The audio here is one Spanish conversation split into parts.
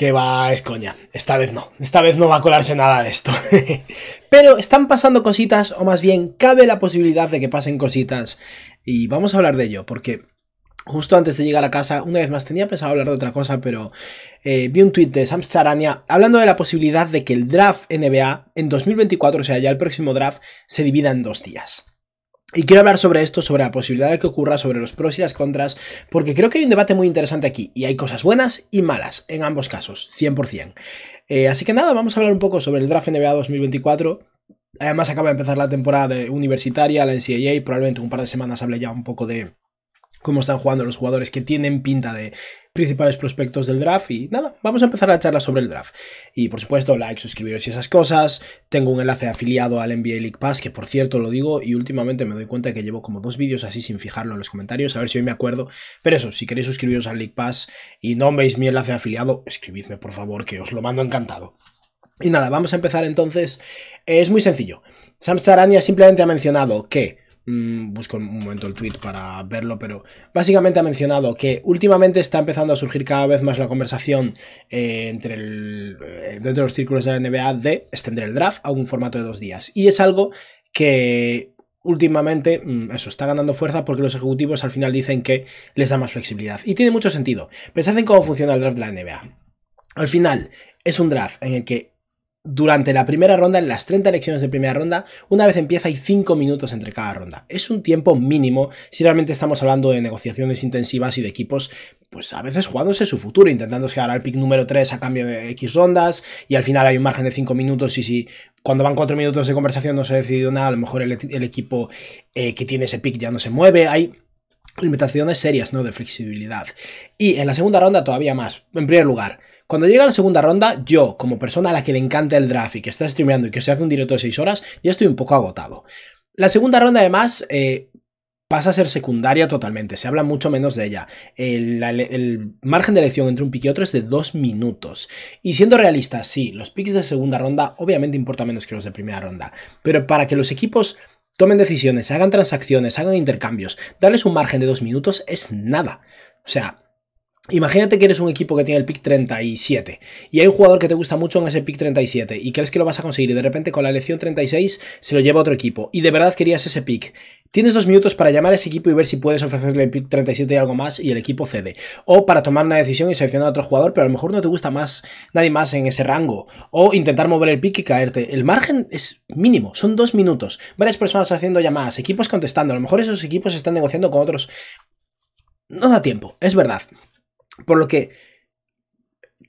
Que va, es coña. Esta vez no va a colarse nada de esto. Pero están pasando cositas, o más bien, cabe la posibilidad de que pasen cositas. Y vamos a hablar de ello, porque justo antes de llegar a casa, una vez más, tenía pensado hablar de otra cosa, pero vi un tuit de Sam Charania hablando de la posibilidad de que el draft NBA en 2024, o sea, ya el próximo draft, se divida en 2 días. Y quiero hablar sobre esto, sobre la posibilidad de que ocurra, sobre los pros y las contras, porque creo que hay un debate muy interesante aquí, y hay cosas buenas y malas, en ambos casos, 100%. Así que nada, vamos a hablar un poco sobre el draft NBA 2024. Además acaba de empezar la temporada universitaria, la NCAA, probablemente un par de semanas hable ya un poco de cómo están jugando los jugadores que tienen pinta de principales prospectos del draft. Y nada, vamos a empezar la charla sobre el draft. Y por supuesto, like, suscribiros y esas cosas. Tengo un enlace afiliado al NBA League Pass, que por cierto lo digo, y últimamente me doy cuenta que llevo como 2 vídeos así sin fijarlo en los comentarios, a ver si hoy me acuerdo. Pero eso, si queréis suscribiros al League Pass y no veis mi enlace afiliado, escribidme por favor, que os lo mando encantado. Y nada, vamos a empezar entonces. Es muy sencillo. Sam Charania simplemente ha mencionado que... busco un momento el tweet para verlo, pero básicamente ha mencionado que últimamente está empezando a surgir cada vez más la conversación dentro de los círculos de la NBA de extender el draft a un formato de 2 días. Y es algo que últimamente, eso, está ganando fuerza porque los ejecutivos al final dicen que les da más flexibilidad. Y tiene mucho sentido. Pensad en cómo funciona el draft de la NBA. Al final, es un draft en el que durante la primera ronda, en las 30 elecciones de primera ronda, una vez empieza hay 5 minutos entre cada ronda. Es un tiempo mínimo si realmente estamos hablando de negociaciones intensivas y de equipos, pues a veces jugándose su futuro, intentando llegar al pick número 3 a cambio de X rondas, y al final hay un margen de 5 minutos y si cuando van 4 minutos de conversación no se ha decidido nada, a lo mejor el equipo que tiene ese pick ya no se mueve, hay limitaciones serias, ¿no?, de flexibilidad. Y en la segunda ronda todavía más. En primer lugar, cuando llega la segunda ronda, yo, como persona a la que le encanta el draft y que está streameando y que se hace un directo de 6 horas, ya estoy un poco agotado. La segunda ronda, además, pasa a ser secundaria totalmente. Se habla mucho menos de ella. El margen de elección entre un pick y otro es de 2 minutos. Y siendo realistas, sí, los picks de segunda ronda obviamente importan menos que los de primera ronda. Pero para que los equipos tomen decisiones, hagan transacciones, hagan intercambios, darles un margen de 2 minutos es nada. O sea, imagínate que eres un equipo que tiene el pick 37 y hay un jugador que te gusta mucho en ese pick 37 y crees que lo vas a conseguir y de repente con la elección 36 se lo lleva otro equipo y de verdad querías ese pick. Tienes 2 minutos para llamar a ese equipo y ver si puedes ofrecerle el pick 37 y algo más y el equipo cede. O para tomar una decisión y seleccionar a otro jugador, pero a lo mejor no te gusta más nadie más en ese rango. O intentar mover el pick y caerte. El margen es mínimo, son 2 minutos. Varias personas haciendo llamadas, equipos contestando. A lo mejor esos equipos están negociando con otros. No da tiempo, es verdad. Por lo que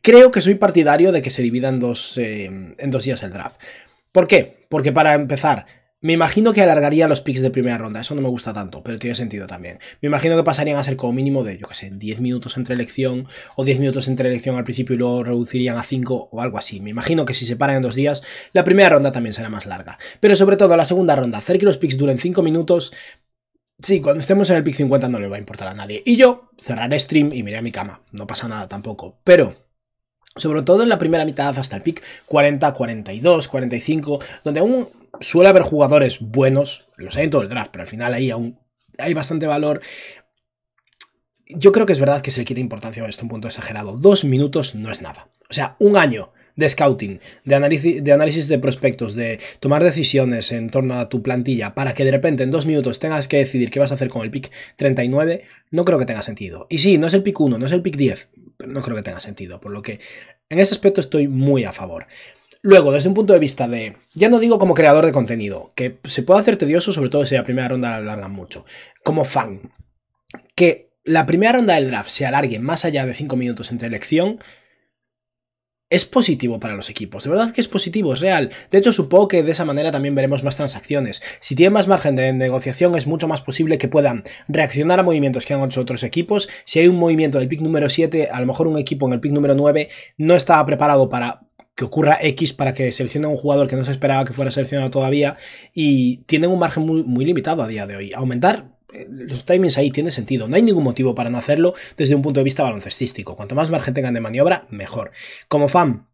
creo que soy partidario de que se divida en dos días el draft. ¿Por qué? Porque para empezar, me imagino que alargaría los picks de primera ronda. Eso no me gusta tanto, pero tiene sentido también. Me imagino que pasarían a ser como mínimo de, yo qué sé, 10 minutos entre elección o 10 minutos entre elección al principio y luego reducirían a 5 o algo así. Me imagino que si se paran en 2 días, la primera ronda también será más larga. Pero sobre todo la segunda ronda, hacer que los picks duren 5 minutos... Sí, cuando estemos en el pick 50 no le va a importar a nadie. Y yo cerraré stream y miré a mi cama. No pasa nada tampoco. Pero, sobre todo en la primera mitad hasta el pick 40, 42, 45, donde aún suele haber jugadores buenos. Los hay en todo el draft, pero al final ahí aún hay bastante valor. Yo creo que es verdad que se le quita importancia a esto, un punto exagerado. 2 minutos no es nada. O sea, un año de scouting, de análisis de prospectos, de tomar decisiones en torno a tu plantilla, para que de repente en 2 minutos tengas que decidir qué vas a hacer con el pick 39, no creo que tenga sentido. Y sí, no es el pick 1, no es el pick 10, pero no creo que tenga sentido, por lo que en ese aspecto estoy muy a favor. Luego, desde un punto de vista de, ya no digo como creador de contenido, que se puede hacer tedioso, sobre todo si la primera ronda la alargan mucho, como fan, que la primera ronda del draft se alargue más allá de 5 minutos entre elección, es positivo para los equipos, de verdad que es positivo, es real. De hecho, supongo que de esa manera también veremos más transacciones. Si tienen más margen de negociación, es mucho más posible que puedan reaccionar a movimientos que han hecho otros equipos. Si hay un movimiento del pick número 7, a lo mejor un equipo en el pick número 9 no estaba preparado para que ocurra X, para que seleccione a un jugador que no se esperaba que fuera seleccionado todavía, y tienen un margen muy, muy limitado a día de hoy. Aumentar los timings ahí tiene sentido, no hay ningún motivo para no hacerlo desde un punto de vista baloncestístico. Cuanto más margen tengan de maniobra, mejor. Como fan,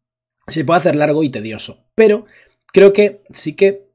se puede hacer largo y tedioso, pero creo que sí que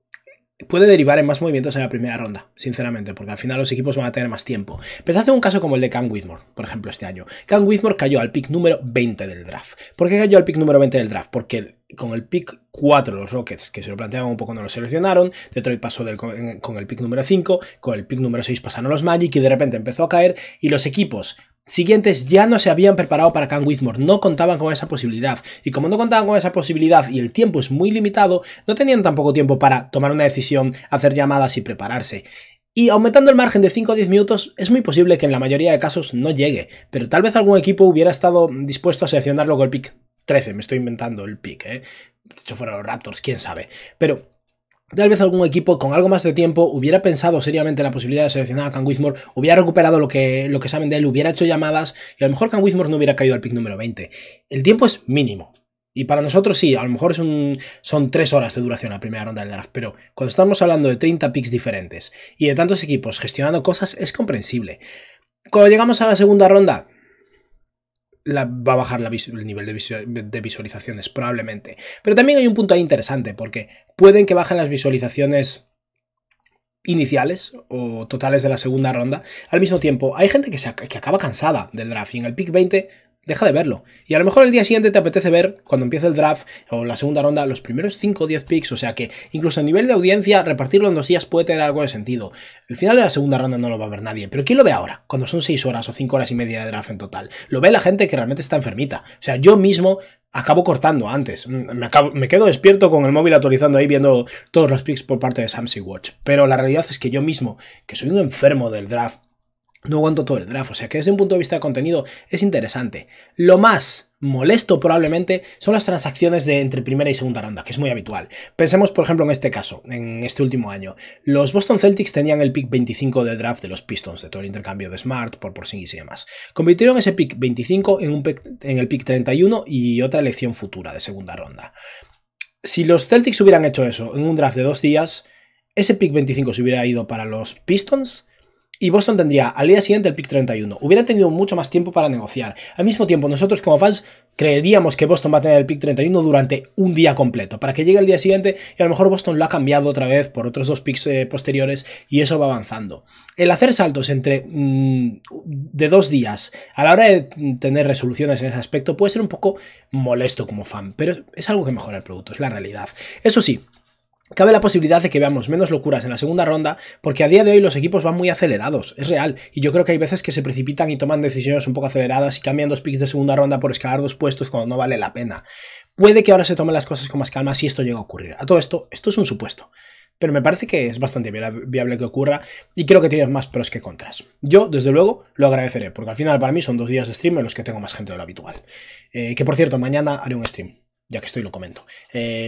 puede derivar en más movimientos en la primera ronda, sinceramente, porque al final los equipos van a tener más tiempo. Pensad en un caso como el de Cam Whitmore, por ejemplo, este año. Cam Whitmore cayó al pick número 20 del draft. ¿Por qué cayó al pick número 20 del draft? Porque con el pick 4 los Rockets, que se lo planteaban un poco, no lo seleccionaron. Detroit pasó con el pick número 5, con el pick número 6 pasaron los Magic y de repente empezó a caer y los equipos siguientes ya no se habían preparado para Cam Whitmore, no contaban con esa posibilidad, y como no contaban con esa posibilidad y el tiempo es muy limitado, no tenían tampoco tiempo para tomar una decisión, hacer llamadas y prepararse. Y aumentando el margen de 5 o 10 minutos es muy posible que en la mayoría de casos no llegue, pero tal vez algún equipo hubiera estado dispuesto a seleccionarlo con el pick 13, me estoy inventando el pick, de hecho fueron los Raptors, quién sabe, pero tal vez algún equipo con algo más de tiempo hubiera pensado seriamente la posibilidad de seleccionar a Cam Whitmore, hubiera recuperado lo que saben de él, hubiera hecho llamadas y a lo mejor Cam Whitmore no hubiera caído al pick número 20. El tiempo es mínimo. Y para nosotros sí, a lo mejor son 3 horas de duración la primera ronda del draft, pero cuando estamos hablando de 30 picks diferentes y de tantos equipos gestionando cosas, es comprensible. Cuando llegamos a la segunda ronda, va a bajar el nivel de visualizaciones probablemente, pero también hay un punto ahí interesante, porque pueden que bajen las visualizaciones iniciales o totales de la segunda ronda. Al mismo tiempo hay gente que acaba cansada del draft y en el pick 20 deja de verlo, y a lo mejor el día siguiente te apetece ver, cuando empiece el draft o la segunda ronda, los primeros 5 o 10 picks, o sea que incluso a nivel de audiencia repartirlo en 2 días puede tener algo de sentido. El final de la segunda ronda no lo va a ver nadie, pero ¿quién lo ve ahora? Cuando son 6 horas o 5 horas y media de draft en total, lo ve la gente que realmente está enfermita. O sea, yo mismo acabo cortando antes, me quedo despierto con el móvil actualizando ahí, viendo todos los picks por parte de Samsung Watch, pero la realidad es que yo mismo, que soy un enfermo del draft, no aguanto todo el draft, o sea que desde un punto de vista de contenido es interesante. Lo más molesto probablemente son las transacciones entre primera y segunda ronda, que es muy habitual. Pensemos por ejemplo en este caso, en este último año. Los Boston Celtics tenían el pick 25 del draft de los Pistons, de todo el intercambio de Smart por Porzingis y demás. Convirtieron ese pick 25 en el pick 31 y otra elección futura de segunda ronda. Si los Celtics hubieran hecho eso en un draft de 2 días, ese pick 25 se hubiera ido para los Pistons y Boston tendría al día siguiente el pick 31. Hubiera tenido mucho más tiempo para negociar. Al mismo tiempo, nosotros como fans creeríamos que Boston va a tener el pick 31 durante un día completo, para que llegue el día siguiente y a lo mejor Boston lo ha cambiado otra vez por otros 2 picks posteriores y eso va avanzando. El hacer saltos de 2 días a la hora de tener resoluciones en ese aspecto puede ser un poco molesto como fan, pero es algo que mejora el producto, es la realidad. Eso sí, cabe la posibilidad de que veamos menos locuras en la segunda ronda, porque a día de hoy los equipos van muy acelerados, es real, y yo creo que hay veces que se precipitan y toman decisiones un poco aceleradas y cambian 2 picks de segunda ronda por escalar 2 puestos cuando no vale la pena. Puede que ahora se tomen las cosas con más calma si esto llega a ocurrir. A todo esto es un supuesto, pero me parece que es bastante viable que ocurra y creo que tiene más pros que contras. Yo, desde luego, lo agradeceré, porque al final para mí son 2 días de stream en los que tengo más gente de lo habitual. Que por cierto, mañana haré un stream. Ya que estoy, lo comento.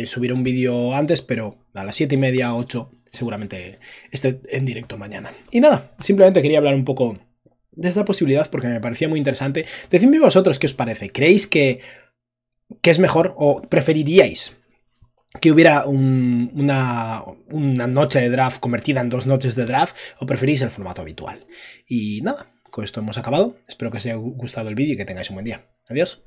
Subiré un vídeo antes, pero a las 7:30, 8, seguramente esté en directo mañana. Y nada, simplemente quería hablar un poco de esta posibilidad porque me parecía muy interesante. Decidme vosotros qué os parece. ¿Creéis que es mejor o preferiríais que hubiera una noche de draft convertida en 2 noches de draft, o preferís el formato habitual? Y nada, con esto hemos acabado. Espero que os haya gustado el vídeo y que tengáis un buen día. Adiós.